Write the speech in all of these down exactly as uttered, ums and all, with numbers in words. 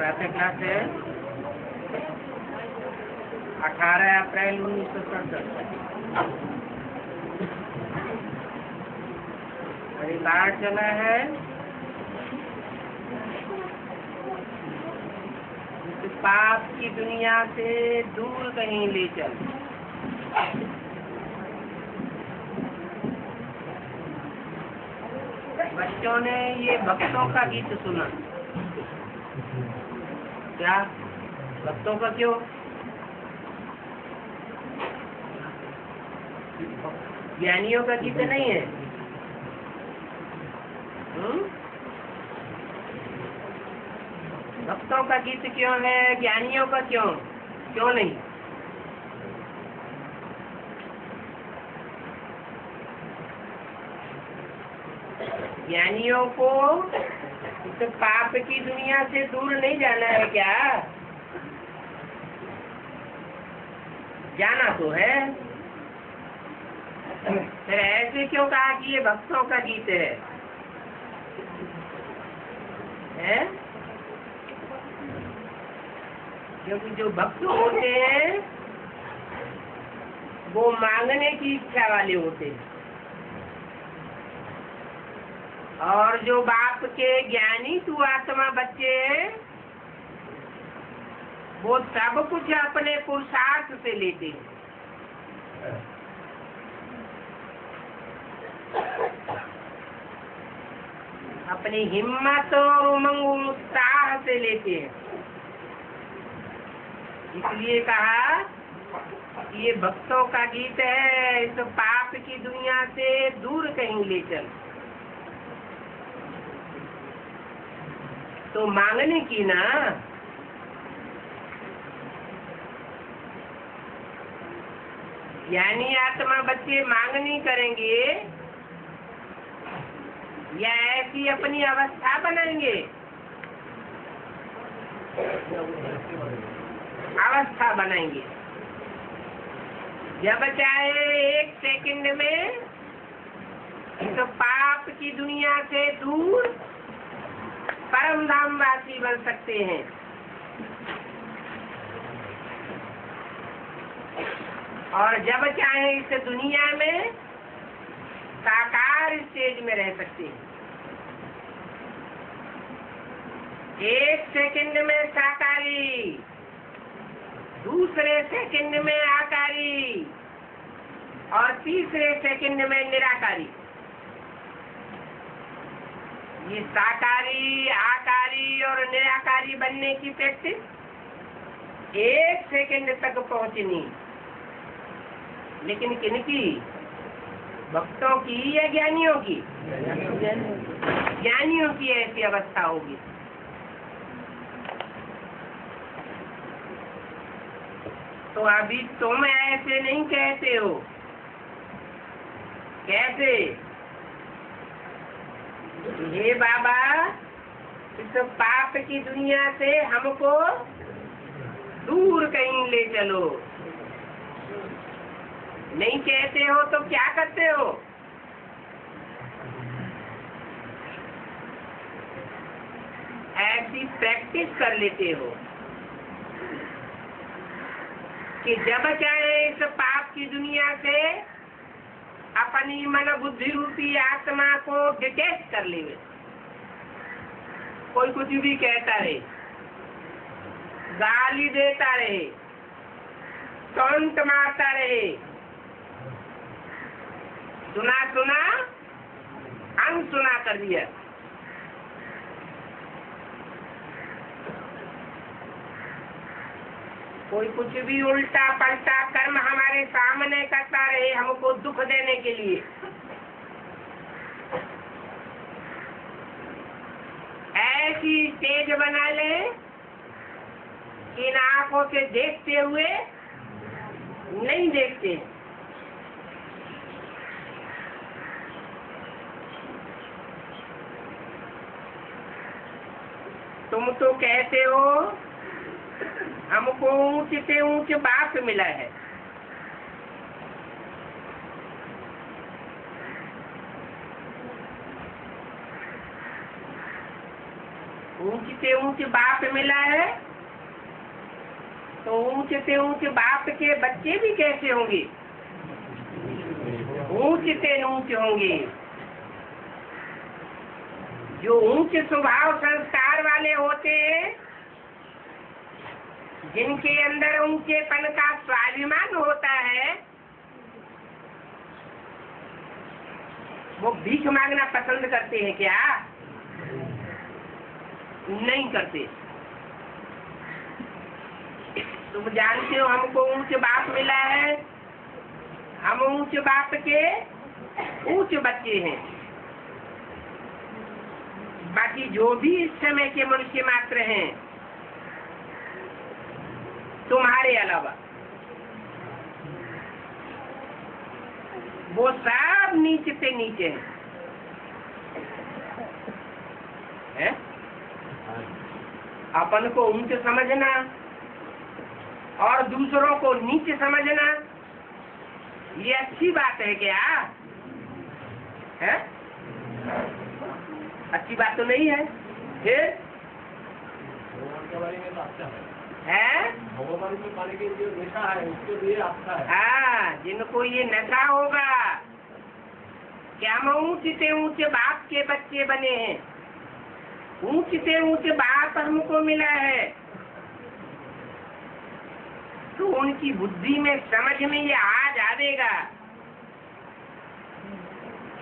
प्रातः क्लास है अठारह अप्रैल उन्नीस सौ सड़सठ रिकॉर्ड चला है। पाप की दुनिया से दूर कहीं ले चल, बच्चों ने ये भक्तों का गीत सुना। क्या भक्तों का? क्यों? ज्ञानियों का गीत नहीं है। हुँ? भक्तों का गीत क्यों है, ज्ञानियों का क्यों क्यों नहीं? ज्ञानियों को तो पाप की दुनिया से दूर नहीं जाना है क्या? जाना तो है। फिर ऐसे क्यों कहा कि ये भक्तों का गीत है? है? क्योंकि जो भक्त होते हैं वो मांगने की इच्छा वाले होते हैं, और जो बाप के ज्ञानी तू आत्मा बच्चे हैं वो सब कुछ अपने पुरुषार्थ से लेते हैं। अपनी हिम्मत और उमंग उत्साह से लेते हैं। इसलिए कहा कि ये भक्तों का गीत है, इस पाप की दुनिया से दूर कहीं ले चल। तो मांगने की ना, यानी आत्मा बच्चे मांगनी करेंगे या ऐसी अपनी अवस्था बनाएंगे? अवस्था बनाएंगे। जब चाहे एक सेकंड में तो पाप की दुनिया से दूर परमधाम वासी बन सकते हैं। और जब चाहे इस दुनिया में साकार स्टेज में रह सकते हैं। एक सेकंड में साकारी, दूसरे सेकंड में आकारी और तीसरे सेकंड में निराकारी। ये साकारी, आकारी और निराकारी बनने की प्रैक्टिस एक सेकंड तक पहुंचनी, लेकिन किनकी? भक्तों की या ज्ञानियों की? ज्ञानियों की ऐसी अवस्था होगी। तो अभी तुम ऐसे नहीं कहते हो। कैसे? हे बाबा, इस पाप की दुनिया से हमको दूर कहीं ले चलो। नहीं कहते हो तो क्या करते हो? ऐसी प्रैक्टिस कर लेते हो कि जब चाहे इस पाप की दुनिया से अपनी मन बुद्धि रूपी आत्मा को डिटेच कर ले। कोई कुछ भी कहता रहे, गाली देता रहे, टॉन्ट मारता रहे, सुना सुना अनसुना कर दिया। कोई कुछ भी उल्टा पलटा कर्म हमारे सामने करता रहे हमको दुख देने के लिए। ऐसी स्टेज बना ले कि ना आंखों से देखते हुए नहीं देखते, तुम तो कहते हो हमको ऊंच से ऊंच बाप मिला है। ऊंचे ऊंचे बाप मिला है तो ऊंचे से ऊंचे बाप के बच्चे भी कैसे होंगे? ऊंचे से ऊंचे होंगे। जो ऊंचे स्वभाव संस्कार वाले होते हैं, जिनके अंदर ऊंचेपन का स्वाभिमान होता है, वो भीख मांगना पसंद करते हैं क्या? नहीं करते। तुम जानते हो हमको ऊंचे बाप मिला है, हम ऊंचे बाप के ऊंचे बच्चे हैं। बाकी जो भी इस समय के मनुष्य मात्र हैं तुम्हारे अलावा, वो सब नीचे से नीचे हैं, है? अपन को ऊंचे समझना और दूसरों को नीचे समझना ये अच्छी बात है क्या? है? अच्छी बात तो नहीं है। फिर हाँ, जिनको ये नशा होगा क्या हम ऊंचे से ऊंचे बाप के बच्चे बने हैं, ऊंचे से ऊंचे बाप हमको मिला है, तो उनकी बुद्धि में समझ में ये आ जाएगा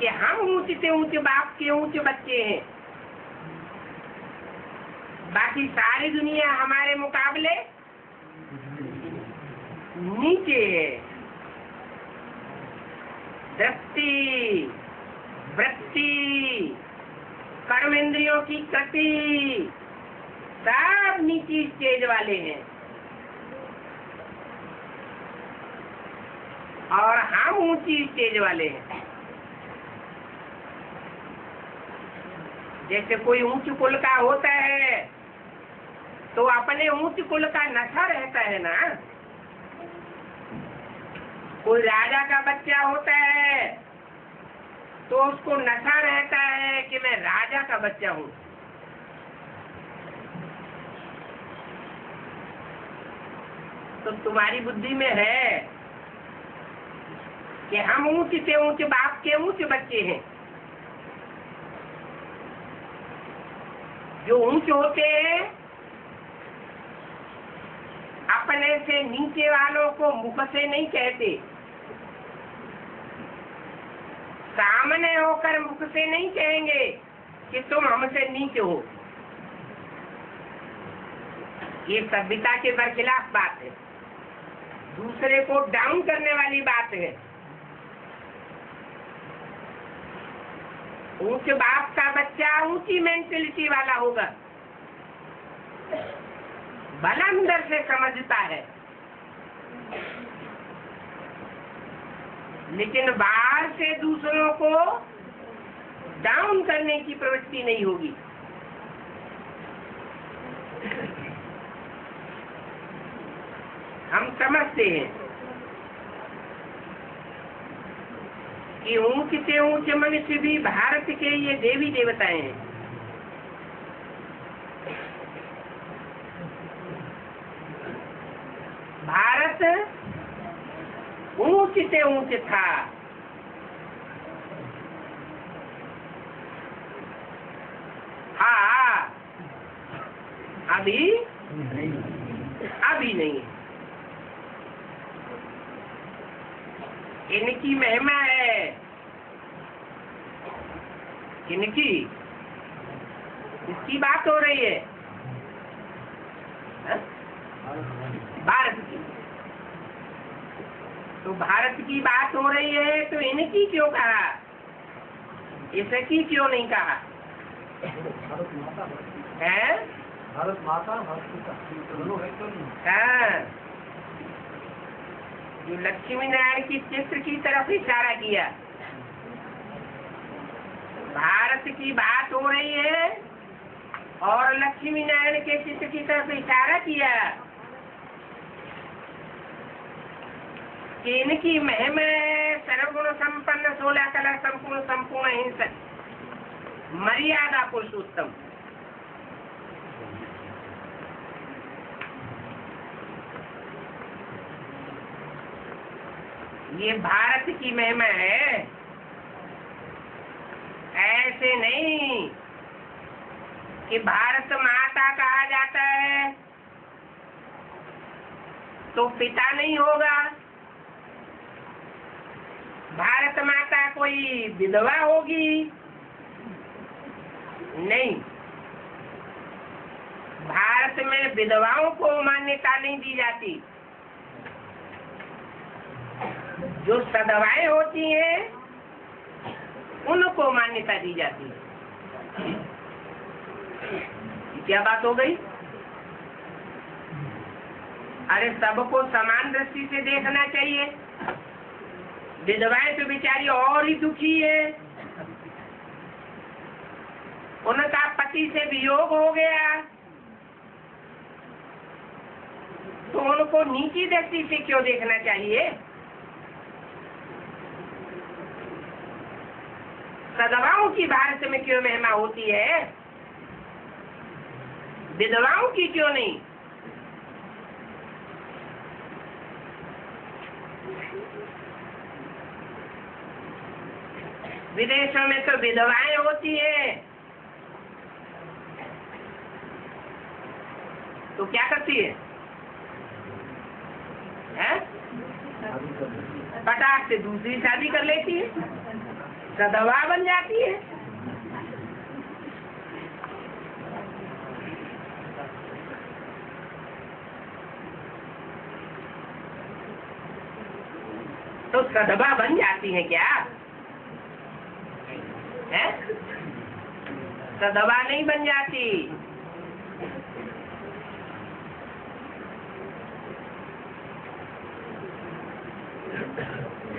कि हम ऊंचे से ऊंचे बाप के ऊंचे बच्चे हैं। बाकी सारी दुनिया हमारे मुकाबले नीचे है। दृष्टि, वृत्ति, कर्म इंद्रियों की कृति सब नीचे स्टेज वाले हैं और हम ऊंची स्टेज वाले हैं। जैसे कोई ऊंच कुल का होता है तो अपने ऊंच कुल का नशा रहता है ना। कोई राजा का बच्चा होता है तो उसको नशा रहता है कि मैं राजा का बच्चा हूँ। तो तुम्हारी बुद्धि में है कि हम ऊंचे से ऊंचे बाप के ऊंचे बच्चे हैं। जो ऊंचे होते हैं अपने से नीचे वालों को मुख से नहीं कहते, सामने होकर मुख से नहीं कहेंगे कि तुम हमसे नीचे हो। ये सभ्यता के बरखिलाफ बात है, दूसरे को डाउन करने वाली बात है। ऊंचे बाप का बच्चा ऊंची मेंटेलिटी वाला होगा, भला अंदर से समझता है लेकिन बाहर से दूसरों को डाउन करने की प्रवृत्ति नहीं होगी। हम समझते हैं कि ऊंचे से ऊंचे मनुष्य भी भारत के ये देवी देवताएं हैं। भारत ऊंचे से ऊंचे था, हाँ, अभी अभी नहीं। इनकी महिमा है, इनकी इसकी बात हो रही है। हा? भारत की, तो भारत की बात हो रही है तो इनकी क्यों कहा, इसकी क्यों नहीं कहा? भारत माता है, भारत माता है। लक्ष्मी नारायण की चित्र की तरफ इशारा किया। भारत की बात हो रही है और लक्ष्मी नारायण के चित्र की तरफ इशारा किया कि इनकी महिमा है। सर्वगुण संपन्न, सोलह कला संपूर्ण, संपूर्ण हिंसक, मर्यादा पुरुषोत्तम। ये भारत की महिमा है, ऐसे नहीं कि भारत माता कहा जाता है तो पिता नहीं होगा। भारत माता कोई विधवा होगी नहीं, भारत में विधवाओं को मान्यता नहीं दी जाती। जो सदवाएं होती हैं उनको मान्यता दी जाती है। क्या बात हो गई? अरे सबको समान दृष्टि से देखना चाहिए। विधवाएं तो बेचारी और ही दुखी है, उनका पति से वियोग हो गया तो उनको नीची दृष्टि से क्यों देखना चाहिए? सदवाओं की भारत में क्यों महिमा होती है, विधवाओं की क्यों नहीं? विदेशों में तो विधवाएं होती है तो क्या करती है, है? फटाक से दूसरी शादी कर लेती है, सदवा बन जाती है। तो सदवा बन जाती है क्या, है? सदवा नहीं बन जाती।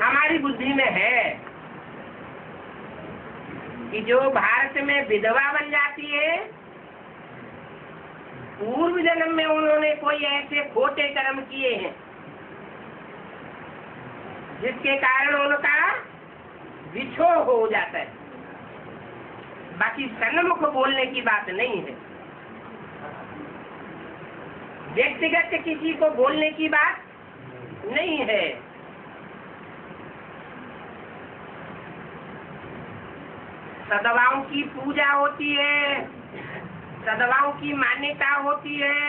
हमारी बुद्धि में है कि जो भारत में विधवा बन जाती है, पूर्व जन्म में उन्होंने कोई ऐसे खोटे कर्म किए हैं जिसके कारण उनका विछोह हो जाता है। बाकी सन्मुख बोलने की बात नहीं है, व्यक्तिगत किसी को बोलने की बात नहीं है। सदवाओं की पूजा होती है, सदवाओं की मान्यता होती है,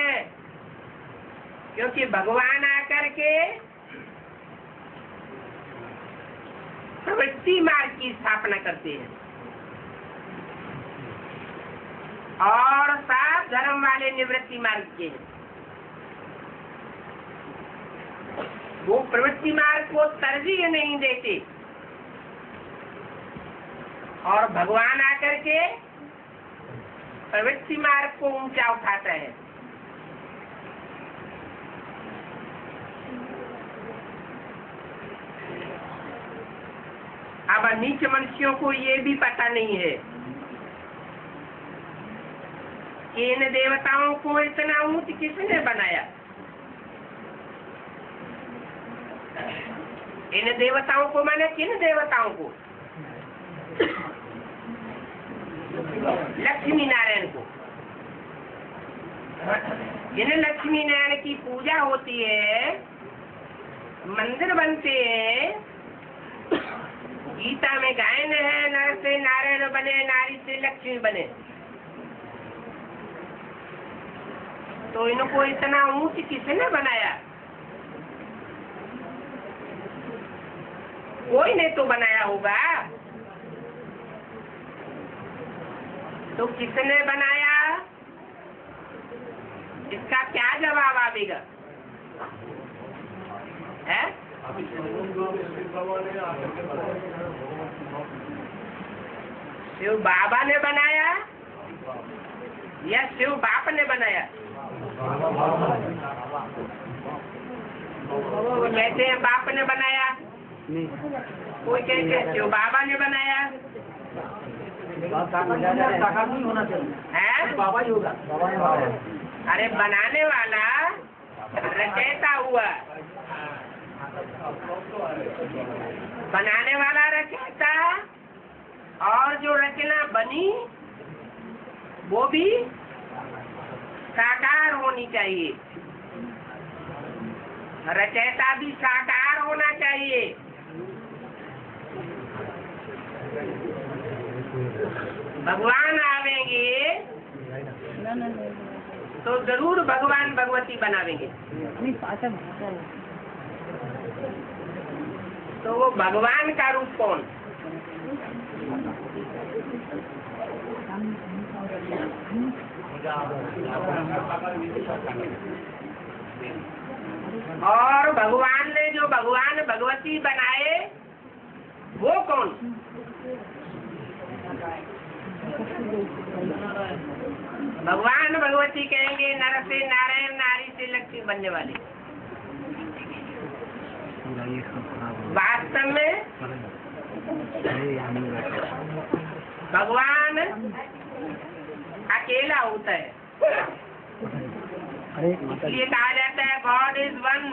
क्योंकि भगवान आकर के प्रवृत्ति मार्ग की स्थापना करते हैं और सात धर्म वाले निवृत्ति मार्ग के हैं। वो प्रवृत्ति मार्ग को तरजीह नहीं देते और भगवान आकर के प्रवृत्ति मार्ग को ऊंचा उठाता है। अब नीच मनुष्यों को ये भी पता नहीं है कि इन देवताओं को इतना ऊंच किसने बनाया, इन देवताओं को माने किन देवताओं को, लक्ष्मी नारायण को। जिन लक्ष्मी नारायण की पूजा होती है, मंदिर बनते हैं, गीता में गायन है, नर से नारायण बने, नारी से लक्ष्मी बने, तो इनको इतना ऊंच किसने बनाया? कोई ने तो बनाया होगा। तो किसने बनाया, इसका क्या जवाब आवेगा, है? शिव बाबा ने बनाया या शिव बाप ने बनाया? कोई कहते हैं बाप ने बनाया, कोई कहते हैं शिव बाबा ने बनाया। है बाबा ही होगा। अरे बनाने वाला रचयिता हुआ, बनाने वाला रचयिता, और जो रचना बनी वो भी साकार होनी चाहिए। रचयिता भी साकार होना चाहिए, भगवान आवेंगे तो जरूर भगवान भगवती बनावेंगे। तो वो भगवान का रूप कौन? और भगवान ने जो भगवान भगवती बनाए वो कौन? भगवान भगवती कहेंगे नर से नारायण, नारी से लक्ष्मी बनने वाले। वास्तव में भगवान अकेला होता है, इसलिए कहा जाता है गॉड इज वन।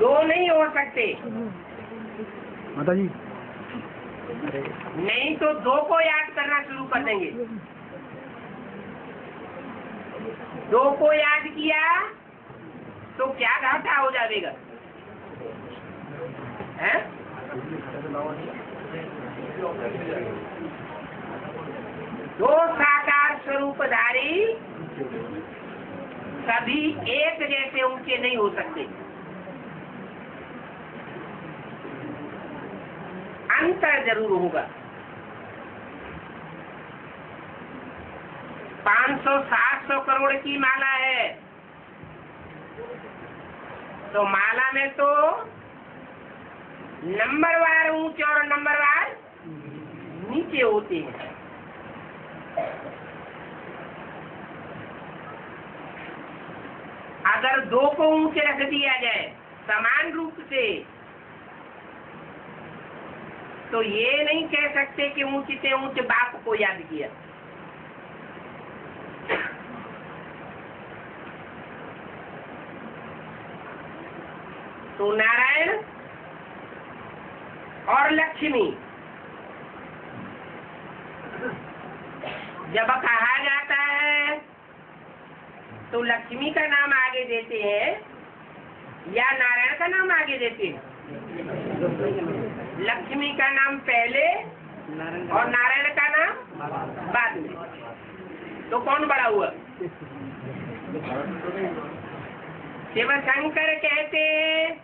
दो नहीं हो सकते माता जी, नहीं तो दो को याद करना शुरू कर देंगे। दो को याद किया तो क्या घाटा हो जाएगा? हैं? दो साकार स्वरूपधारी सभी एक जैसे ऊंचे नहीं हो सकते। अंतर जरूर होगा। पाँच सौ सात सौ करोड़ की माला है तो माला में तो नंबरवार ऊंचे और नंबरवार नीचे होते हैं। अगर दो को ऊंचे रख दिया जाए समान रूप से तो ये नहीं कह सकते कि ऊंचे से ऊंचे बाप को याद किया। तो नारायण और लक्ष्मी जब कहा जाता है तो लक्ष्मी का नाम आगे देते हैं या नारायण का नाम आगे देते हैं? लक्ष्मी का नाम पहले और नारायण का नाम बाद में। तो कौन बड़ा हुआ? शिव शंकर कहते हैं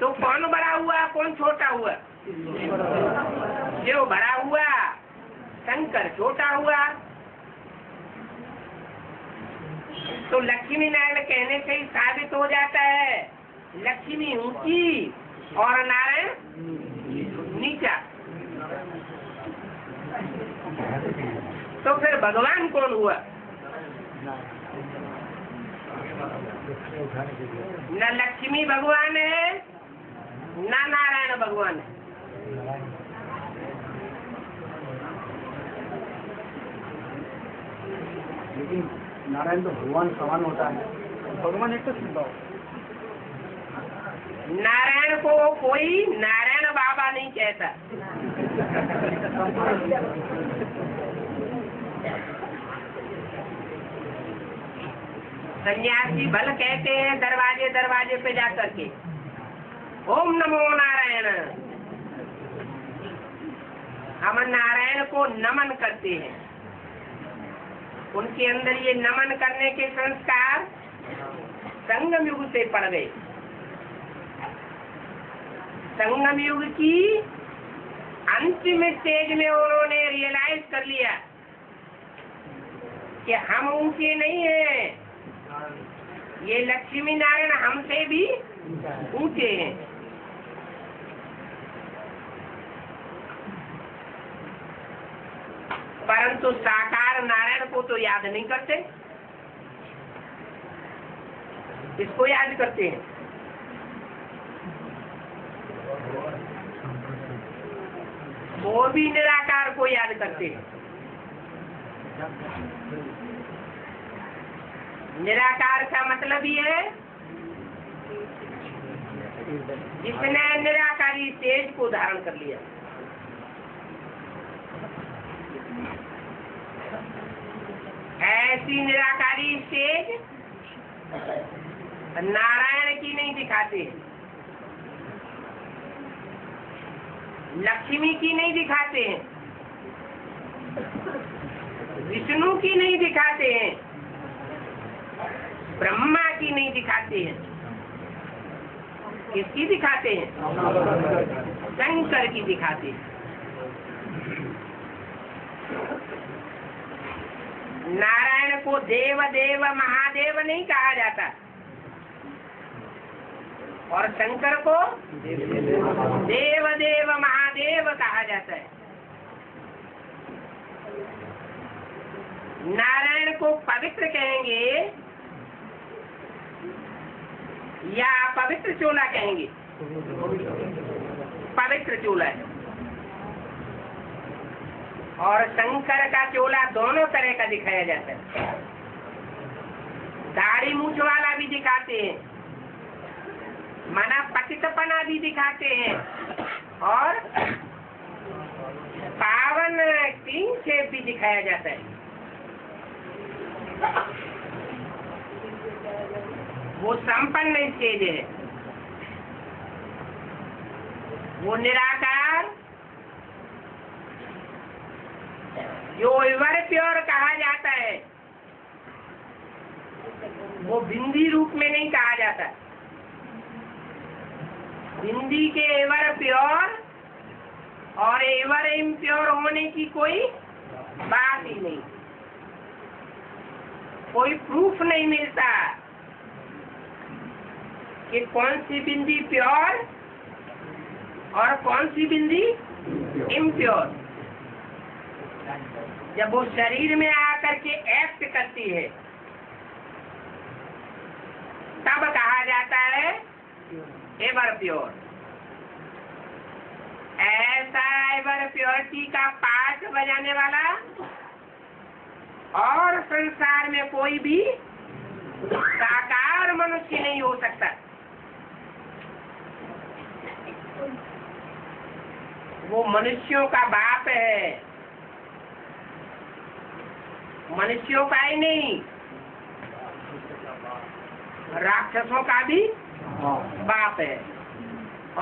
तो कौन बड़ा हुआ, कौन छोटा हुआ? जो बड़ा हुआ शंकर छोटा हुआ। तो लक्ष्मी नारायण कहने से ही साबित हो जाता है लक्ष्मी ऊंची और नारायण नीचा। तो फिर भगवान कौन हुआ? न लक्ष्मी भगवान है न नारायण भगवान है। लेकिन नारायण तो भगवान समान होता है, भगवान एक तो शिवबा। नारायण को कोई नारायण बाबा नहीं कहता। सन्यासी भल कहते हैं दरवाजे दरवाजे पे जा करके ओम नमो नारायण। हम नारायण को नमन करते हैं, उनके अंदर ये नमन करने के संस्कार संगम युग से पड़ गए। संगम युग की अंतिम स्टेज में उन्होंने रियलाइज कर लिया कि हम ऊंचे नहीं हैं, ये लक्ष्मी नारायण हमसे भी ऊंचे हैं। परंतु साकार नारायण को तो याद नहीं करते, इसको याद करते हैं। वो भी निराकार को याद करते हैं। निराकार का मतलब ये है जिसने निराकारी तेज को धारण कर लिया। ऐसी निराकारी तेज नारायण की नहीं दिखाते, लक्ष्मी की नहीं दिखाते हैं, विष्णु की नहीं दिखाते हैं, ब्रह्मा की नहीं दिखाते हैं, किसकी दिखाते हैं? शंकर की दिखाते हैं। नारायण को देव देव महादेव नहीं कहा जाता और शंकर को देव देव महादेव कहा जाता है। नारायण को पवित्र कहेंगे या पवित्र चोला कहेंगे? पवित्र चोला है। और शंकर का चोला दोनों तरह का दिखाया जाता है, दाढ़ी मूछ वाला भी दिखाते हैं, मना पतितपना भी दिखाते हैं और पावन क्लीन शेप भी दिखाया जाता है। वो संपन्न स्टेज है, वो निराकार जो एवर प्योर कहा जाता है वो बिंदी रूप में नहीं कहा जाता। बिंदी के एवर प्योर और एवर इम्प्योर होने की कोई बात ही नहीं, कोई प्रूफ नहीं मिलता कि कौन सी बिंदी प्योर और कौन सी बिंदी इम्प्योर। जब वो शरीर में आकर के एक्ट करती है तब कहा जाता है एवर प्योर। ऐसा एवर प्योरिटी का पाठ बजाने वाला और संसार में कोई भी साकार मनुष्य नहीं हो सकता। वो मनुष्यों का बाप है, मनुष्यों का ही नहीं राक्षसों का भी बाप है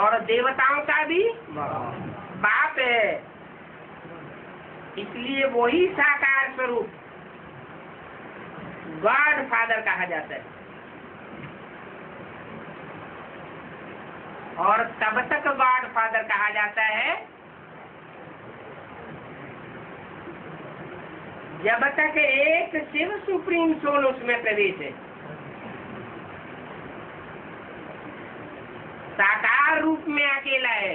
और देवताओं का भी बाप है, इसलिए वो ही साकार स्वरूप गॉड फादर कहा जाता है। और तब तक गॉड फादर कहा जाता है जब तक एक शिव सुप्रीम सोल उसमें प्रवेश है। साकार रूप में अकेला है,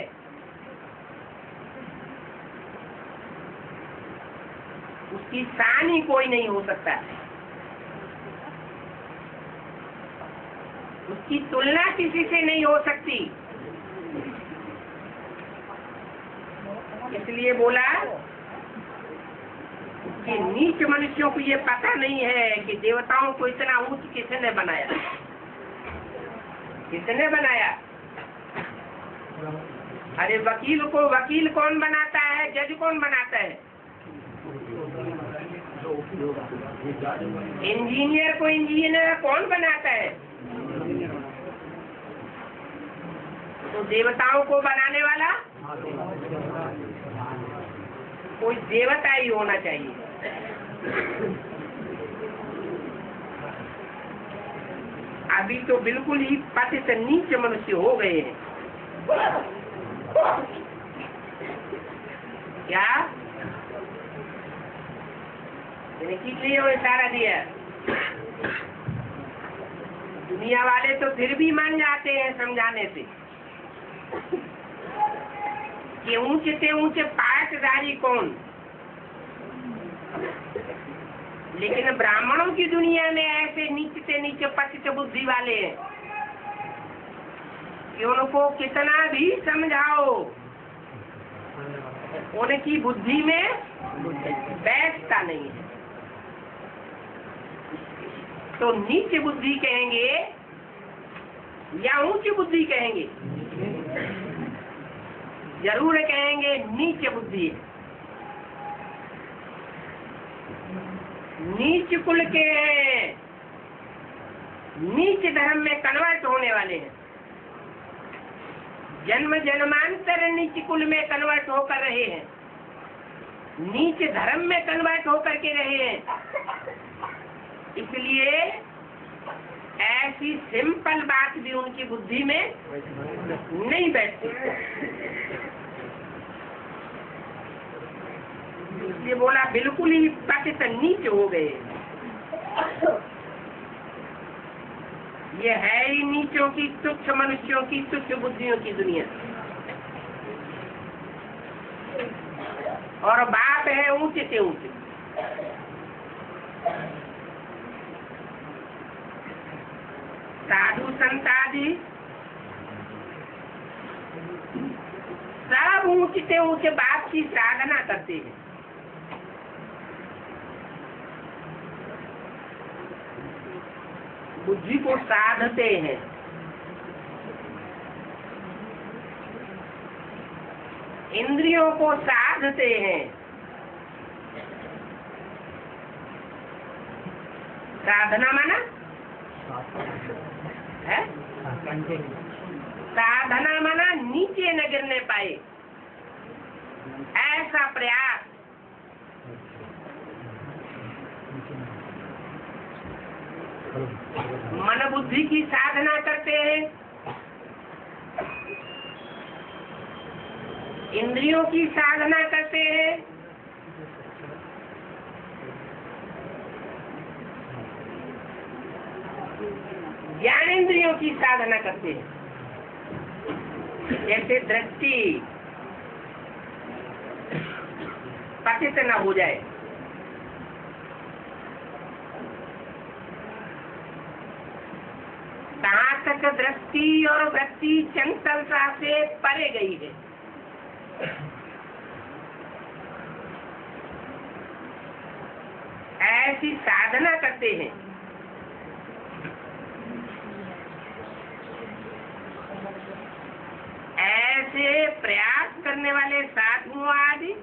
उसकी सानी कोई नहीं हो सकता, उसकी तुलना किसी से नहीं हो सकती। इसलिए बोला कि नीच मनुष्यों को ये पता नहीं है कि देवताओं को इतना ऊंच किसने बनाया, किसने बनाया? अरे वकील को वकील कौन बनाता है, जज कौन बनाता है? इंजीनियर को इंजीनियर कौन बनाता है? तो देवताओं को बनाने वाला कोई देवता ही होना चाहिए। अभी तो बिल्कुल ही पतित नीच मनुष्य हो गए हैं। क्या इसलिए वो इशारा दिया? दुनिया वाले तो फिर भी मान जाते हैं समझाने से कि ऊंचे से ऊंचे पाठधारी कौन, लेकिन ब्राह्मणों की दुनिया में ऐसे नीचे से नीचे पतित बुद्धि वाले हैं कि उनको कितना भी समझाओ उनकी बुद्धि में बैठता नहीं है। तो नीच बुद्धि कहेंगे या ऊंची बुद्धि कहेंगे? जरूर कहेंगे नीच बुद्धि। नीच कुल के नीच धर्म में कन्वर्ट होने वाले हैं। जन्म जन्मांतर नीच कुल में कन्वर्ट होकर रहे हैं, नीच धर्म में कन्वर्ट होकर के रहे हैं। इसलिए ऐसी सिंपल बात भी उनकी बुद्धि में नहीं बैठती। इसलिए बोला बिल्कुल ही पाकिस्तान नीच हो गए, ये है ही नीचों की, तुच्छ मनुष्यों की, तुच्छ बुद्धियों की दुनिया। और बाप है ऊंचे से ऊंचे। साधु संत आदि सब ऊंचे से ऊंचे बाप की साधना करते हैं। बुद्धि को साधते हैं। इंद्रियों को साधते हैं। साधना माना है, साधना माना नीचे न गिरने पाए ऐसा प्रयास। मन बुद्धि की साधना करते हैं, इंद्रियों की साधना करते हैं, ज्ञान इंद्रियों की साधना करते हैं। जैसे दृष्टि पतित न हो जाए, कहाँ तक दृष्टि और वृत्ति चंचलता से परे गई है। ऐसी साधना करते हैं। ऐसे प्रयास करने वाले साधुओं आदि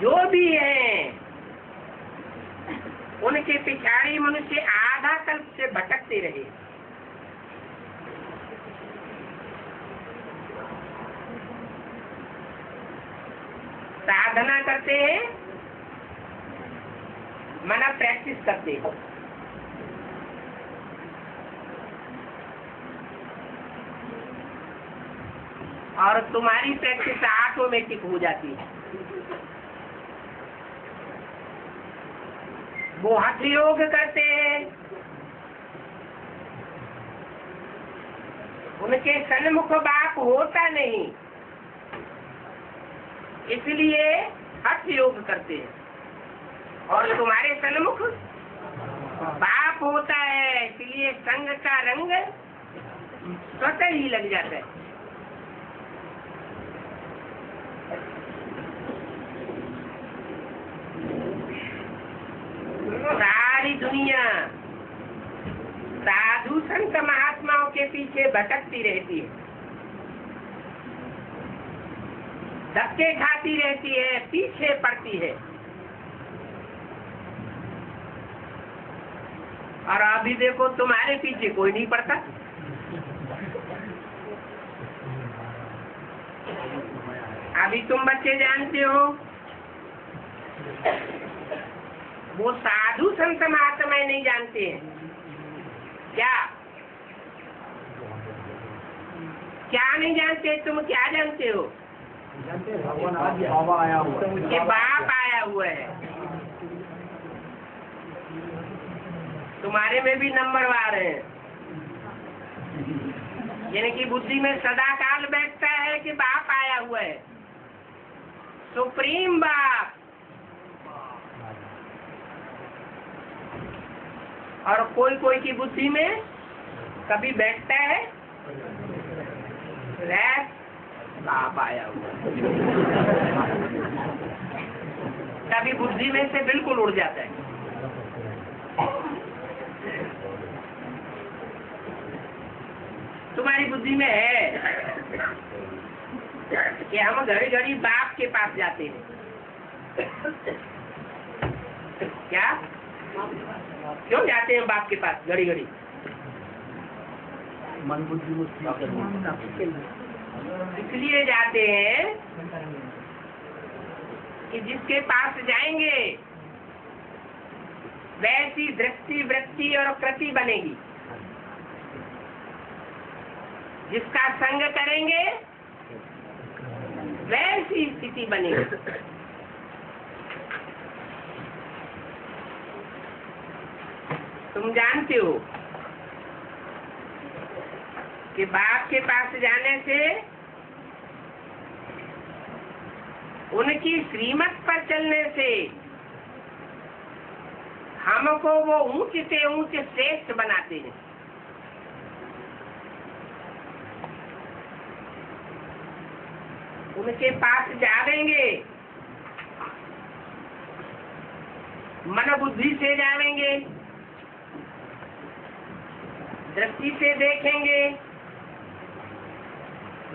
जो भी हैं, उनके पिछाड़ी मनुष्य आधा कल्प से भटकते रहे। साधना करते हैं, माना प्रैक्टिस करते हैं। और तुम्हारी प्रैक्टिस ऑटोमेटिक हो जाती है। वो हठ योग करते हैं, उनके सन्मुख बाप होता नहीं, इसलिए हठ योग करते हैं। और तुम्हारे सन्मुख बाप होता है, इसलिए संग का रंग स्वतः ही लग जाता है। सारी दुनिया साधु संत महात्माओं के पीछे भटकती रहती है, धक्के खाती रहती है, पीछे पड़ती है। और अभी देखो तुम्हारे पीछे कोई नहीं पड़ता। अभी तुम बच्चे जानते हो, वो साधु संत महात्मा नहीं जानते हैं। क्या क्या नहीं जानते? तुम क्या जानते हो? बाबा आया हुआ है, ये बाप आया हुआ है। तुम्हारे में भी नंबरवार है, यानी कि बुद्धि में सदा काल बैठता है कि बाप आया हुआ है, सुप्रीम बाप। और कोई कोई की बुद्धि में कभी बैठता है बाप आया हुआ, कभी बुद्धि में से बिल्कुल उड़ जाता है। तुम्हारी बुद्धि में है कि हम घड़ी घड़ी बाप के पास जाते हैं। क्या क्यों जाते हैं बाप के पास घड़ी घड़ी? मन बुद्धि इसलिए जाते हैं कि जिसके पास जाएंगे वैसी दृष्टि वृत्ति और कृति बनेगी। जिसका संग करेंगे वैसी स्थिति बनेगी। तुम जानते हो कि बाप के पास जाने से उनकी श्रीमत पर चलने से हमको वो ऊंच से ऊंच श्रेष्ठ बनाते हैं। उनके पास जावेंगे, मन बुद्धि से जावेंगे, दृष्टि से देखेंगे,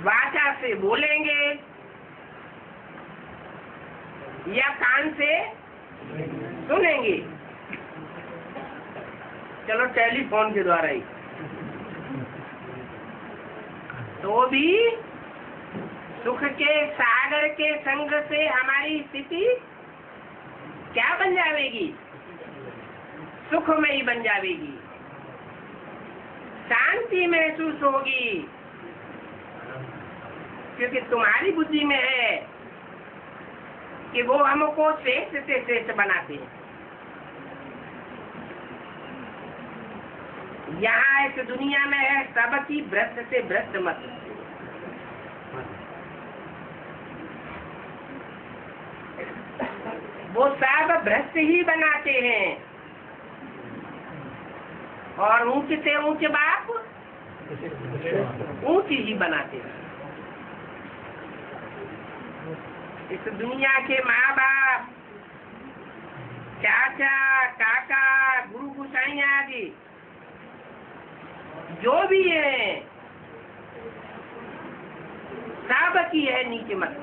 वाचा से बोलेंगे या कान से सुनेंगे। चलो टेलीफोन के द्वारा ही तो भी सुख के सागर के संग से हमारी स्थिति क्या बन जाएगी? सुख में ही बन जाएगी, शांति महसूस होगी, क्योंकि तुम्हारी बुद्धि में है कि वो हमको श्रेष्ठ से श्रेष्ठ बनाते हैं। यहाँ इस दुनिया में है सबकी भ्रष्ट से भ्रष्ट मत। वो सब भ्रष्ट ही बनाते हैं और ऊंचे से ऊंचे बाप ऊंची ही बनाते हैं। इस दुनिया के माँ बाप, चाचा, काका, गुरु गुसाई आदि जो भी है सब की है नीचे मत।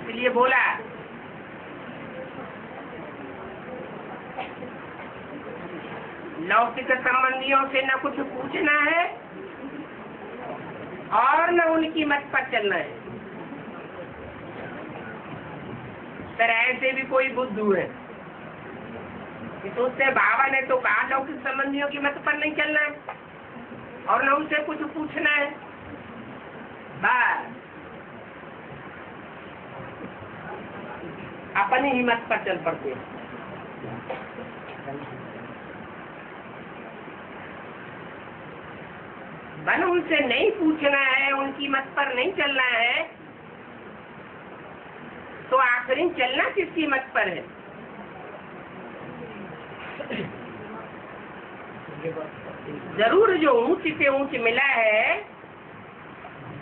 इसलिए बोला लौकिक संबंधियों से न कुछ पूछना है और न उनकी मत पर चलना है। पर ऐसे भी कोई बुद्धू है कि सोचते बाबा ने तो कहा लौकिक संबंधियों की मत पर नहीं चलना है और न उनसे कुछ पूछना है। बस अपनी ही मत पर चल पड़ते हैं। बस उनसे नहीं पूछना है, उनकी मत पर नहीं चलना है, तो आखिर चलना किसकी मत पर है? जरूर जो ऊंच से ऊंच मिला है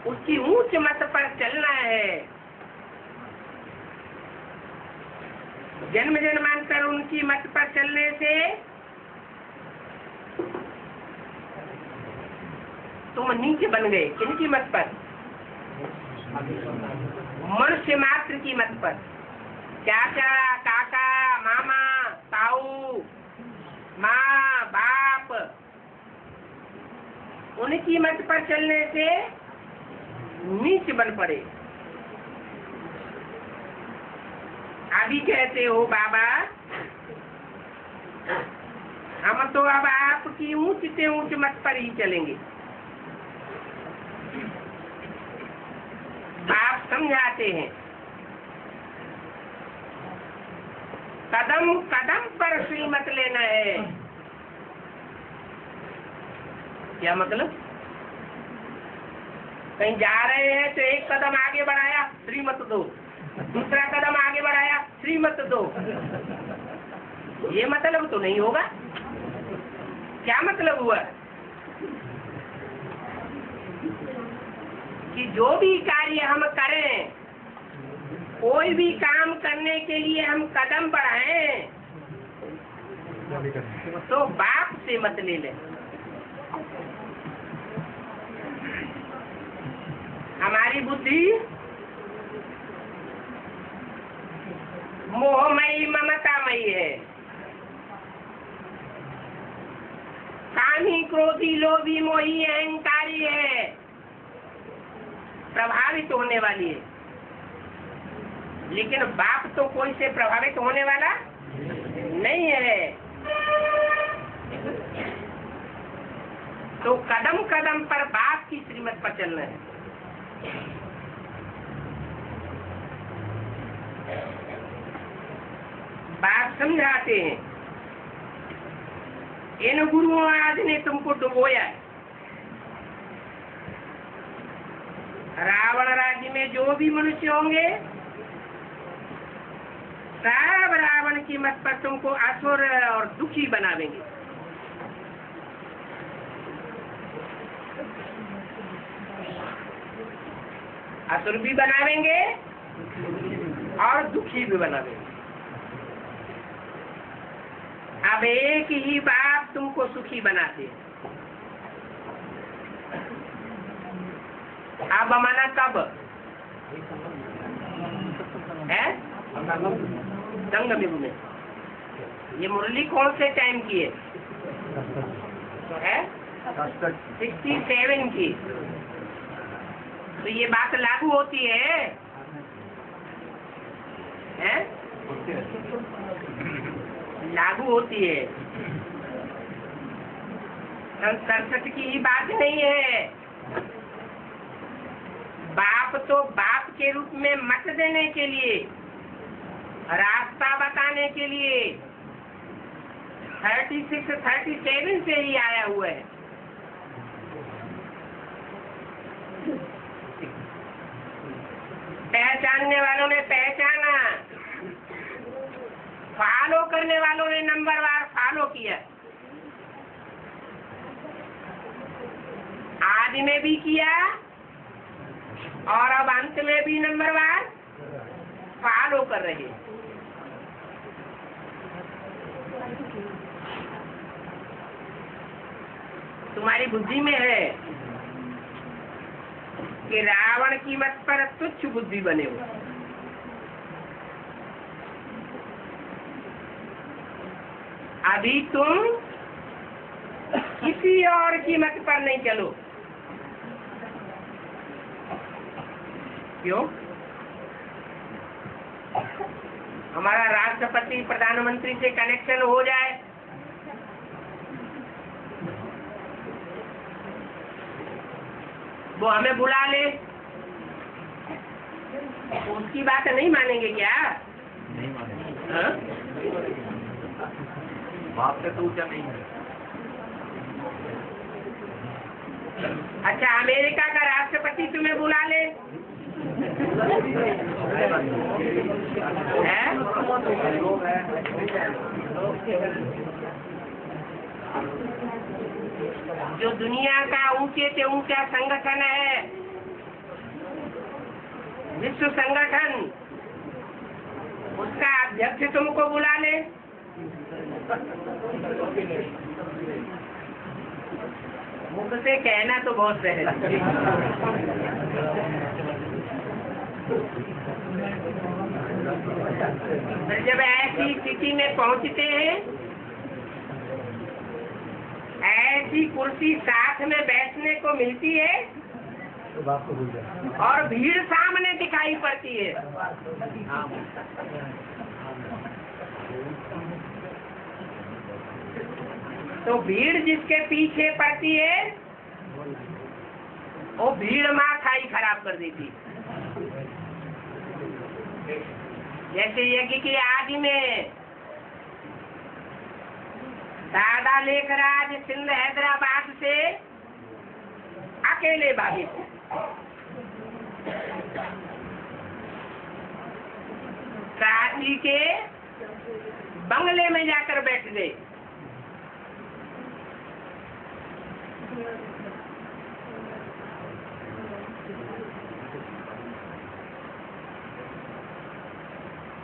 उसकी ऊंच मत पर चलना है। जन्म जन्मांतर उनकी मत पर चलने से तुम नीचे बन गए। किनकी मत पर? मनुष्य मात्र की मत पर। चाचा, काका, मामा, ताऊ, माँ, बाप, उनकी मत पर चलने से नीचे बन पड़े। अभी कहते हो बाबा हम तो अब आपकी ऊंच से ऊंच मत पर ही चलेंगे। आप समझाते हैं कदम कदम पर श्रीमत लेना है। क्या मतलब? कहीं जा रहे हैं तो एक कदम आगे बढ़ाया, श्रीमत दो, दूसरा कदम आगे बढ़ाया, श्रीमत दो, ये मतलब तो नहीं होगा। क्या मतलब हुआ कि जो भी कार्य हम करें, कोई भी काम करने के लिए हम कदम बढ़ाएं तो बाप से मत ले लें। हमारी बुद्धि मोहमयी ममतामयी है। कामी क्रोधी लोभी मोही अहंकारी है, प्रभावित होने वाली है। लेकिन बाप तो कोई से प्रभावित होने वाला नहीं है। तो कदम कदम पर बाप की श्रीमत पर चलना है। बाप समझाते हैं, इन गुरुओं आज ने तुमको डुबोया है। रावण राज्य में जो भी मनुष्य होंगे सब रावण की मत पर तुमको असुर और दुखी बनावेंगे। असुर भी बनावेंगे और दुखी भी बनावेंगे। अब एक ही बाप तुमको सुखी बनाते हैं। अब माना कब है दंगम में? ये मुरली कौन से टाइम की है? है सिक्सटी सेवन की। तो ये बात लागू होती है, है? लागू होती है। सड़सठ की ही बात नहीं है। बाप तो बाप के रूप में मत देने के लिए, रास्ता बताने के लिए थर्टी सिक्स थर्टी सेवन से ही आया हुआ है। पहचानने वालों ने पहचाना, फॉलो करने वालों ने नंबर वार फॉलो किया। आदि में भी किया और अब अंत में भी नंबर वार फॉलो कर रहे हैं। तुम्हारी बुद्धि में है कि रावण की मत पर तुच्छ बुद्धि बने हो। अभी तुम किसी और की मत पर नहीं चलो। क्यों? हमारा राष्ट्रपति प्रधानमंत्री से कनेक्शन हो जाए, वो हमें बुला ले, उसकी बात नहीं मानेंगे क्या? नहीं मानेंगे। बाप से तो ऊंचा नहीं है। अच्छा, अमेरिका का राष्ट्रपति तुम्हें बुला ले, हैं? जो दुनिया का ऊंचे से ऊंचा संगठन है, विश्व संगठन, उसका अध्यक्ष तुमको बुला ले। मुख से कहना तो बहुत सहज, जब ऐसी स्थिति में पहुंचते हैं, ऐसी कुर्सी साथ में बैठने को मिलती है और भीड़ सामने दिखाई पड़ती है। तो भीड़ जिसके पीछे पड़ती है वो भीड़ माँ खाई खराब कर देती है। जैसे यज्ञ की आदि में दादा लेखराज सिंध हैदराबाद से अकेले भागे थे। शादी के बंगले में जाकर बैठ गए।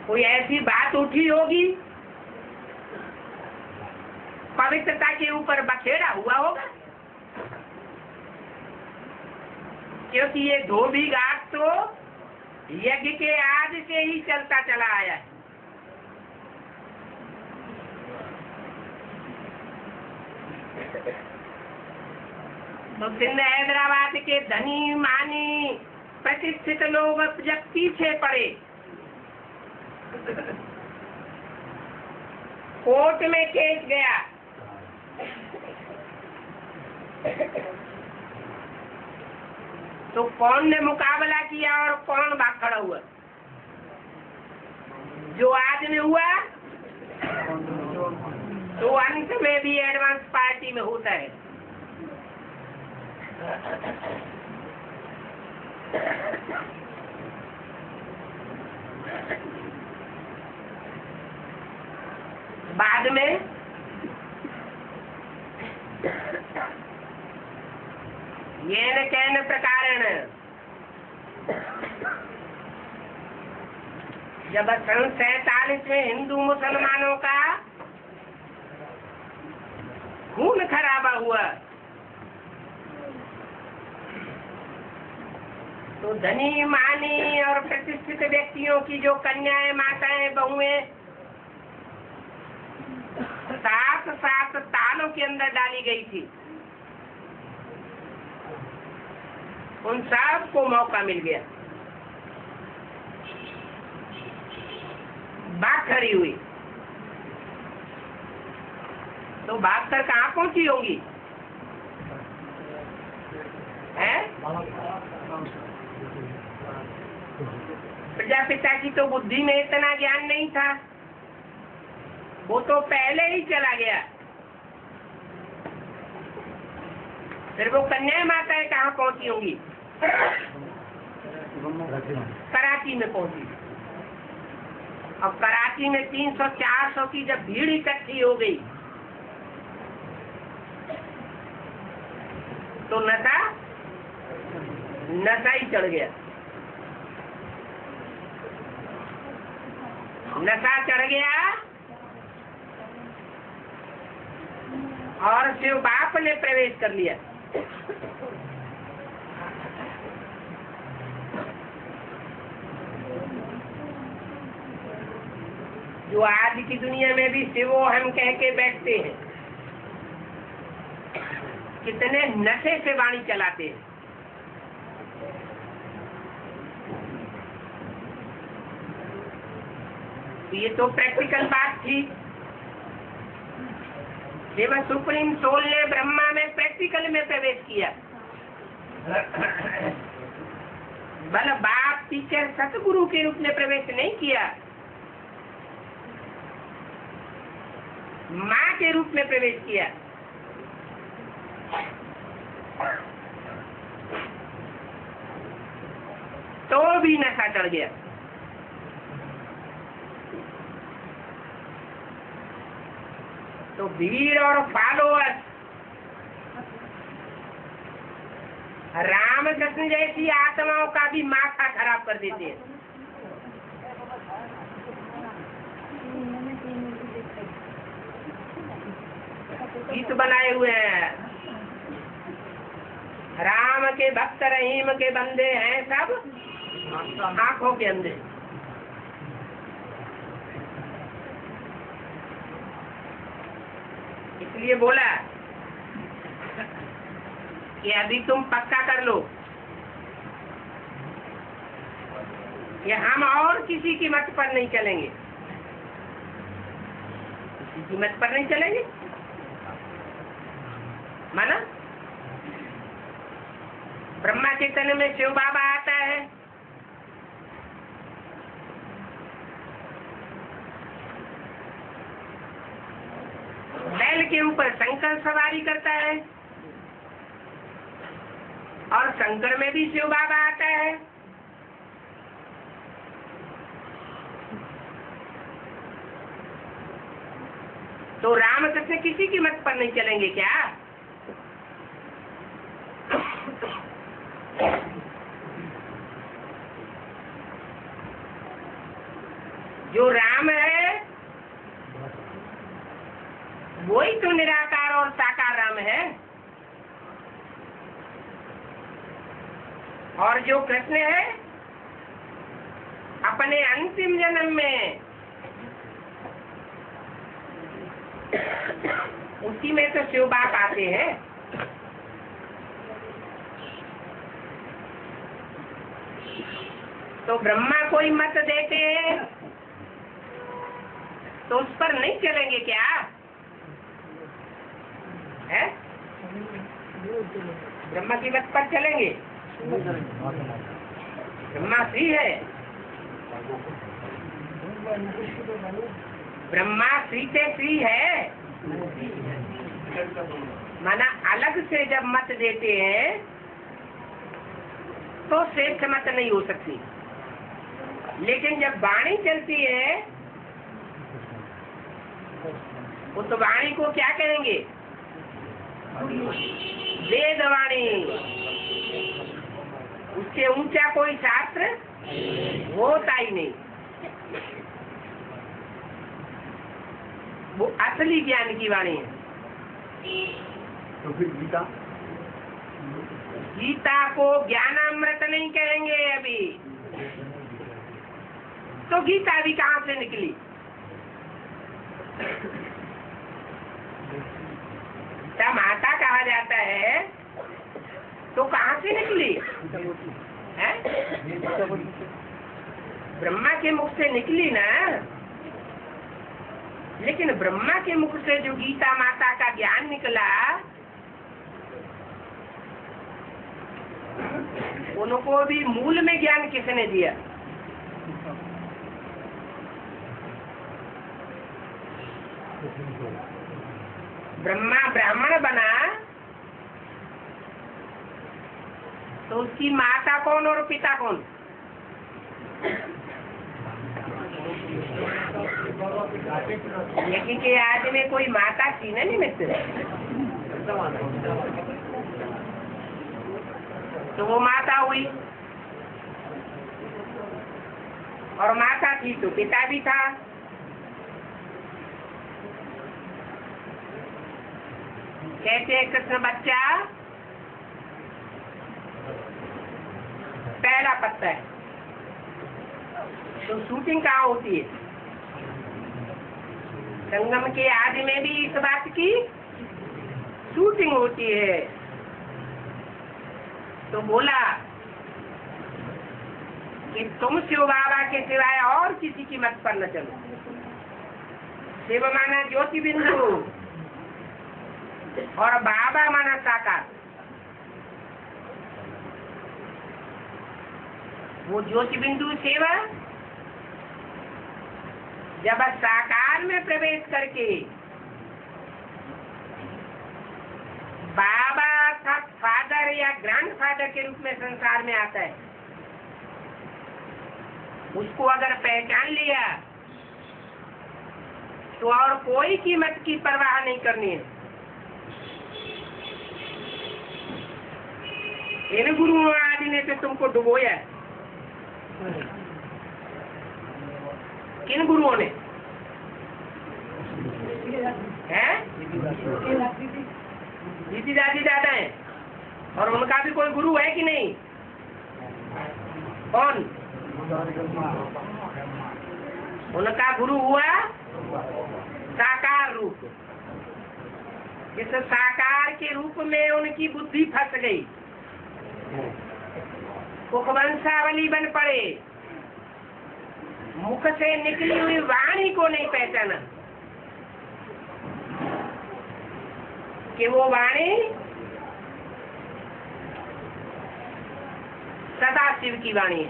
कोई ऐसी बात उठी होगी, पवित्रता के ऊपर बखेड़ा हुआ होगा, क्योंकि ये धोबी घाट तो यज्ञ के आज से ही चलता चला आया है। दिन हैदराबाद के धनी मानी प्रतिष्ठित लोग अब जब पीछे पड़े। कोर्ट में केस गया, तो कौन ने मुकाबला किया और कौन भाग खड़ा हुआ? जो आज में हुआ तो अंत में भी एडवांस पार्टी में होता है। बाद में ये न कहने प्रकारण जब सन सैतालीस में हिंदू मुसलमानों का खून खराबा हुआ तो धनी मानी और प्रतिष्ठित व्यक्तियों की जो कन्याएं, माताएं, बहुएं सात सात तालों के अंदर डाली गई थी, उन सब को मौका मिल गया। बात खड़ी हुई तो बात कर कहाँ पहुंची होगी? हैं? प्रजापिता की तो बुद्धि में इतना ज्ञान नहीं था, वो तो पहले ही चला गया। फिर वो कन्या माताएं कहाँ पहुंची होंगी? कराची में पहुंची। अब कराची में तीन सौ चार सौ की जब भीड़ इकट्ठी हो गई तो नशा नशा ही चढ़ गया। नशा चढ़ गया और शिव बाप ने प्रवेश कर लिया। जो आज की दुनिया में भी शिवो हम कह के बैठते हैं, कितने नशे से वाणी चलाते हैं। ये तो प्रैक्टिकल बात थी। देवा सुप्रीम सोल ने ब्रह्मा में प्रैक्टिकल में प्रवेश किया। बल बाप टीचर सतगुरु के रूप में प्रवेश नहीं किया, माँ के रूप में प्रवेश किया। तो भी नशा चढ़ गया। तो भीड़ और फॉलोअर्स रामकृष्ण जैसी आत्माओं का भी माथा खराब कर देते हैं। गीत बनाए हुए हैं, राम के भक्त रहीम के बंदे हैं सब आंखों के अंधे। इसलिए बोला कि अभी तुम पक्का कर लो कि हम और किसी की मत पर नहीं चलेंगे। किसी की मत पर नहीं चलेंगे माना? ब्रह्मा चेतन में शिव बाबा आता है, बैल के ऊपर शंकर सवारी करता है और शंकर में भी शिव बाबा आता है। तो रामकृष्ण किसी की मत पर नहीं चलेंगे क्या? जो राम है वही तो निराकार और साकार राम है, और जो कृष्ण है अपने अंतिम जन्म में उसी में तो शिव बाप आते हैं। तो ब्रह्मा कोई मत देते हैं तो उस पर नहीं चलेंगे क्या आप? है? ब्रह्मा की मत पर चलेंगे? ब्रह्मा श्री है, ब्रह्मा श्री से श्री है, माना अलग से जब मत देते हैं तो श्रेष्ठ मत नहीं हो सकती। लेकिन जब वाणी चलती है वो तो वाणी को क्या कहेंगे? वेद वाणी। उसके ऊंचा कोई शास्त्र होता ही नहीं, वो असली ज्ञान की वाणी है। तो फिर गीता, गीता को ज्ञानामृत नहीं कहेंगे अभी, तो गीता भी कहाँ से निकली? गीता माता कहा जाता है तो कहाँ से निकली? है? ब्रह्मा के मुख से निकली ना। लेकिन ब्रह्मा के मुख से जो गीता माता का ज्ञान निकला उनको भी मूल में ज्ञान किसने दिया? ब्रह्मा ब्राह्मण बना तो उसकी माता कौन और पिता कौन? लेकिन के आज में कोई माता थी ना निमित्त, तो वो माता हुई और माता थी तो पिता भी था। कहते हैं कृष्ण बच्चा पहला पत्ता है, तो शूटिंग कहाँ होती है? संगम के आदि में भी इस बात की शूटिंग होती है। तो बोला कि तुम शिव बाबा के सिवाय और किसी की मत पर न चलो। शिव माना ज्योति बिंदु और बाबा माना साकार। वो ज्योति बिंदु सेवा जब साकार में प्रवेश करके बाबा का फादर या ग्रैंडफादर के रूप में संसार में आता है, उसको अगर पहचान लिया तो और कोई कीमत की परवाह नहीं करनी है। इन गुरुओं आदि ने तो तुमको डुबोया। किन गुरुओं ने? हैं? दीदी दादी दादा है और उनका भी कोई गुरु है कि नहीं? कौन? उनका गुरु हुआ साकार रूप। इस साकार के रूप में उनकी बुद्धि फंस गई, कुखवंशावली बन पड़े, मुख से निकली हुई वाणी को नहीं पहचाना कि वो वाणी सदा शिव की वाणी है।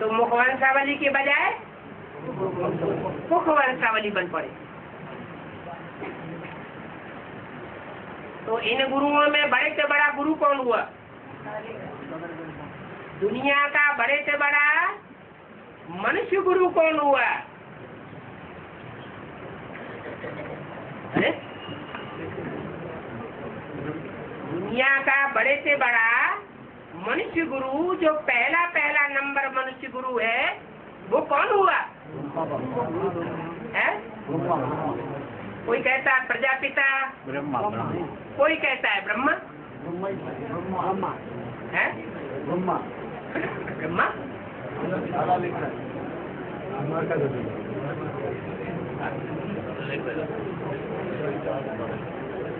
तो मुखवंशावली के बजाय कुखवंशावली बन पड़े। तो इन गुरुओं में बड़े से बड़ा गुरु कौन हुआ? दुनिया का बड़े से बड़ा मनुष्य गुरु कौन हुआ? अरे दुनिया का बड़े से बड़ा मनुष्य गुरु जो पहला पहला नंबर मनुष्य गुरु है वो कौन हुआ? है? कोई कहता है प्रजापिता, कोई कहता है ब्रह्मा। है? ब्रह्मा ब्रह्मा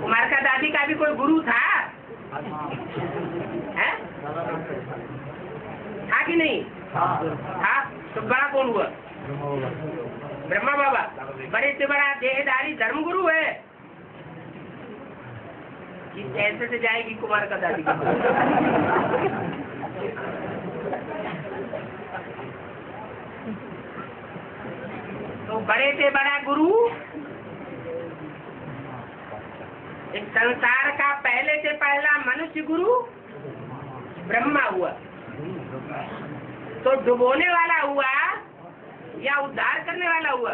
कुमारका दादी का भी कोई गुरु था है? था कि नहीं था? तो बड़ा कौन हुआ? ब्रह्मा बाबा। बड़े से बड़ा देहधारी धर्म गुरु है। ऐसे से जाएगी कुमारका दादी का। तो बड़े से बड़ा गुरु इस संसार का पहले से पहला मनुष्य गुरु ब्रह्मा हुआ। तो डुबोने वाला हुआ या उद्धार करने वाला हुआ?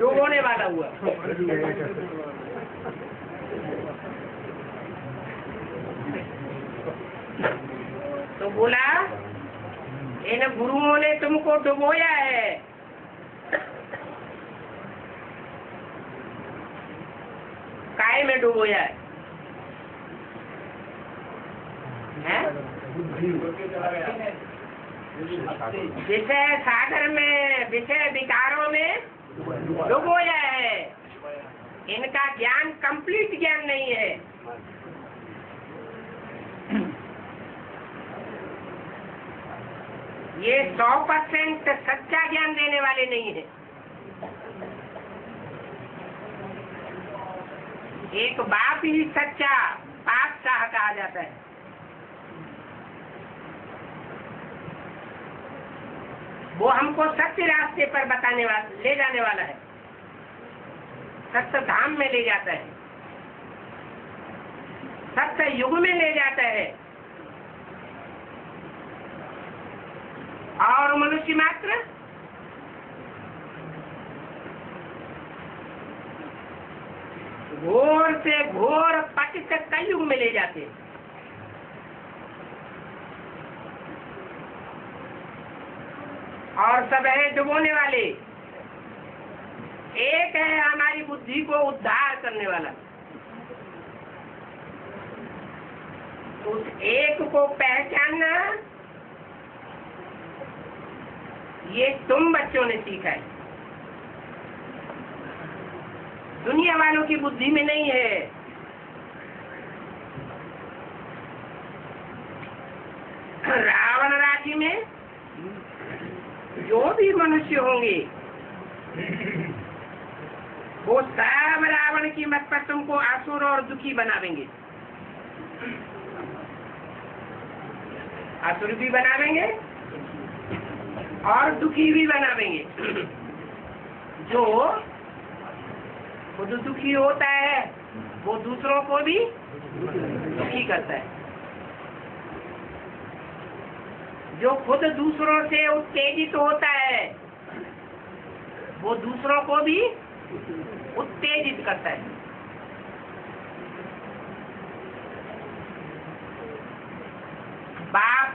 डुबोने वाला हुआ। तो बोला इन गुरुओं ने तुमको डुबोया है। काय में डुबोया है? है? विषय सागर में, विषय विकारों में डुबोया है। इनका ज्ञान कंप्लीट ज्ञान नहीं है। ये सौ परसेंट सच्चा ज्ञान देने वाले नहीं है। एक बाप ही सच्चा बाप शाह कहा जाता है। वो हमको सत्य रास्ते पर बताने वाला, ले जाने वाला है, सत्य धाम में ले जाता है, सत्य युग में ले जाता है। और मनुष्य मात्र घोर से घोर पति तक कलयुग में ले जाते। और सब है डुबोने वाले। एक है हमारी बुद्धि को उद्धार करने वाला। उस एक को पहचानना ये तुम बच्चों ने सीखा है। दुनिया वालों की बुद्धि में नहीं है। रावण राज्य में जो भी मनुष्य होंगे वो सब रावण की मत पर तुमको असुर और दुखी बनावेंगे। असुर भी बनावेंगे और दुखी भी बनावेंगे। जो खुद दुखी होता है वो दूसरों को भी दुखी करता है। जो खुद दूसरों से उत्तेजित होता है वो दूसरों को भी उत्तेजित करता है। बाप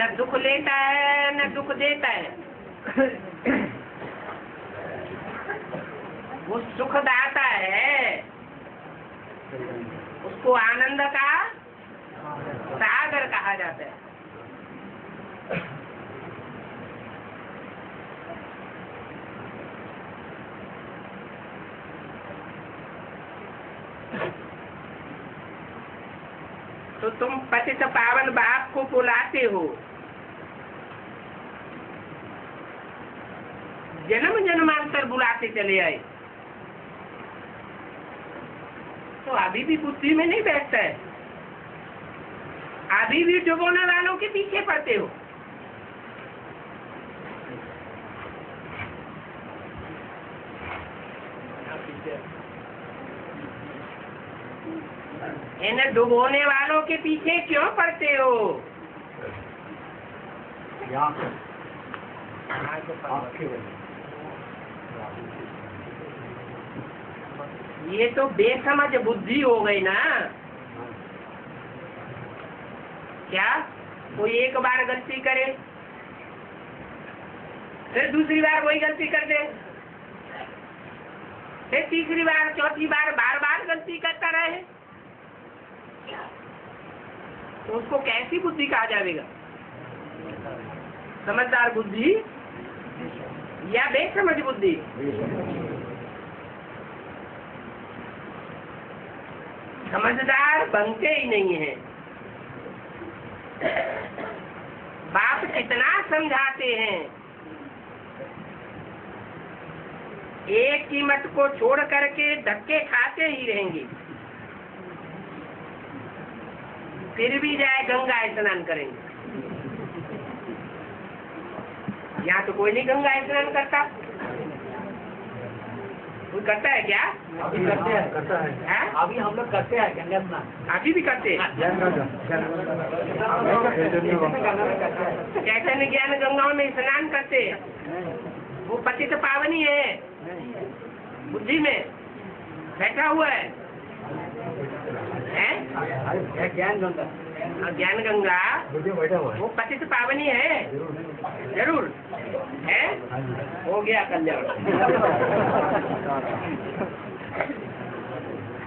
न दुख लेता है न दुख देता है। वो सुख दाता है। उसको आनंद का सागर कहा जाता है। तो तुम पतित पावन बाप को बुलाते हो। जन्म जन्मांतर बुलाते चले आए। तो अभी भी बुद्धि में नहीं बैठता है। अभी भी डुबोने वालों के पीछे पड़ते हो। इन डुबोने वालों के पीछे क्यों पड़ते हो? ये तो बेसमझ बुद्धि हो गई ना। क्या कोई एक बार गलती करे फिर दूसरी बार वही गलती कर दे, फिर तीसरी बार चौथी बार बार बार गलती करता रहे तो उसको कैसी बुद्धि कहा जाएगा? समझदार बुद्धि या बेसमझ बुद्धि? समझदार बनते ही नहीं है। बाप कितना समझाते हैं, एक की मत को छोड़ करके धक्के खाते ही रहेंगे, फिर भी जाए गंगा स्नान करेंगे। यहाँ तो कोई नहीं गंगा स्नान करता, कोई करता है क्या? अभी करते हैं, करता है, है? अभी हम लोग करते हैं गंगा स्नान, अभी भी करते हैं। चैतन्य ज्ञान गंगाओं में स्नान करते हैं। वो पतित पावनी है, बुद्धि में बैठा हुआ है, है? ज्ञान गंगा, ज्ञान गंगा वो पतित पावनी है, जरूर है। हो गया कल्याण।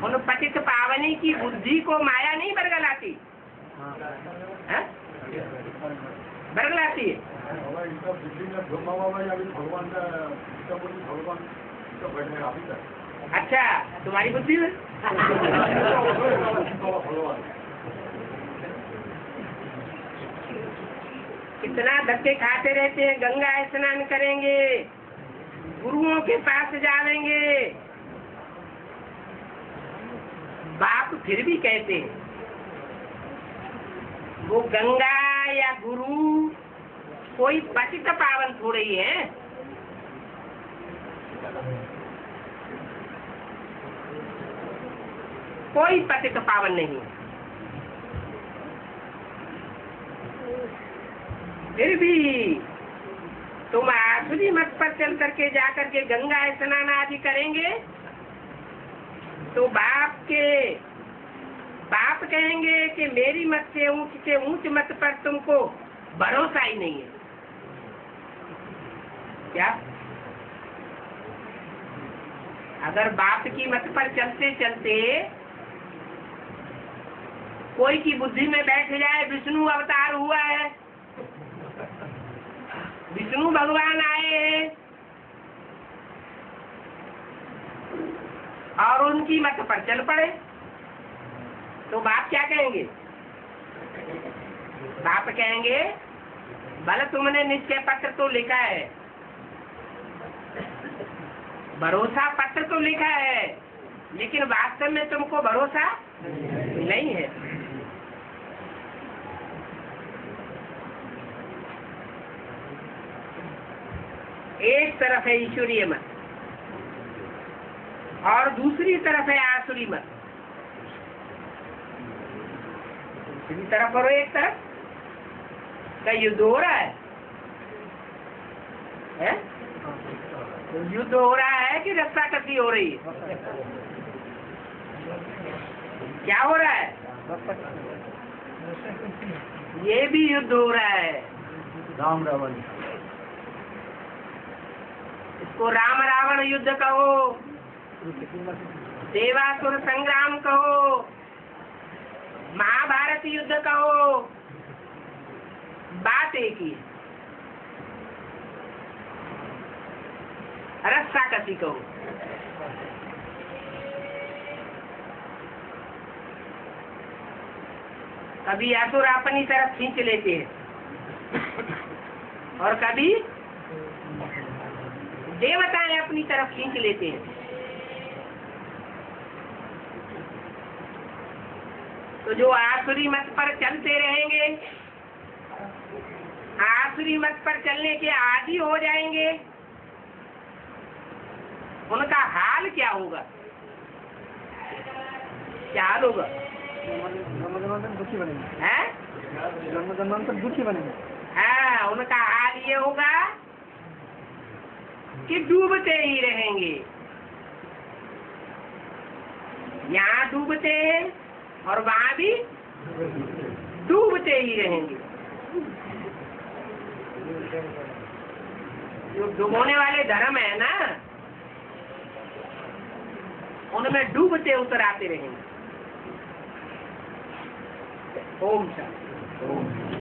उन पतित पावनी की बुद्धि को माया नहीं बरगलाती, बरगलाती है। अच्छा, तुम्हारी बुद्धि में कितना धक्के खाते रहते हैं। गंगा स्नान करेंगे, गुरुओं के पास जावेंगे, बाप फिर भी कहते हैं वो गंगा या गुरु कोई पतित पावन थोड़े ही है। कोई पतित पावन नहीं, फिर भी तुम आसुरी मत पर चल करके जा करके गंगा स्नान आदि करेंगे तो बाप के बाप कहेंगे कि मेरी मत से ऊंच के ऊंच मत पर तुमको भरोसा ही नहीं है। क्या अगर बाप की मत पर चलते चलते कोई की बुद्धि में बैठ जाए विष्णु अवतार हुआ है, विष्णु भगवान आए हैं और उनकी मत पर चल पड़े तो बाप क्या कहेंगे? बाप कहेंगे भले तुमने निश्चय पत्र तो लिखा है, भरोसा पत्र तो लिखा है, लेकिन वास्तव में तुमको भरोसा नहीं है। एक तरफ है ईश्वरीय मत और दूसरी तरफ है आसुरी मत। दूसरी तरफ और एक तरफ का युद्ध हो रहा है, है? युद्ध हो रहा है कि रस्ता कसी हो रही है? क्या हो रहा है? ये भी युद्ध हो रहा है। राम रावण, इसको राम रावण युद्ध कहो, देवासुर संग्राम कहो, महाभारत युद्ध कहो, बात एक ही है। रस्सा कसी कहो, कभी असुर अपनी तरफ खींच लेते हैं और कभी देवताएं अपनी तरफ खींच लेते हैं। तो जो आसुरी मत पर चलते रहेंगे, आसुरी मत पर चलने के आदी हो जाएंगे, उनका हाल क्या होगा? क्या हाल होगा? जन्म दुखी बनेंगे। हाँ, उनका हाल ये होगा कि डूबते ही रहेंगे। यहाँ डूबते हैं और वहाँ भी डूबते ही रहेंगे। जो डूबोने वाले धर्म है ना, उनमें डूबते उतर आते रहेंगे। ओम शांति।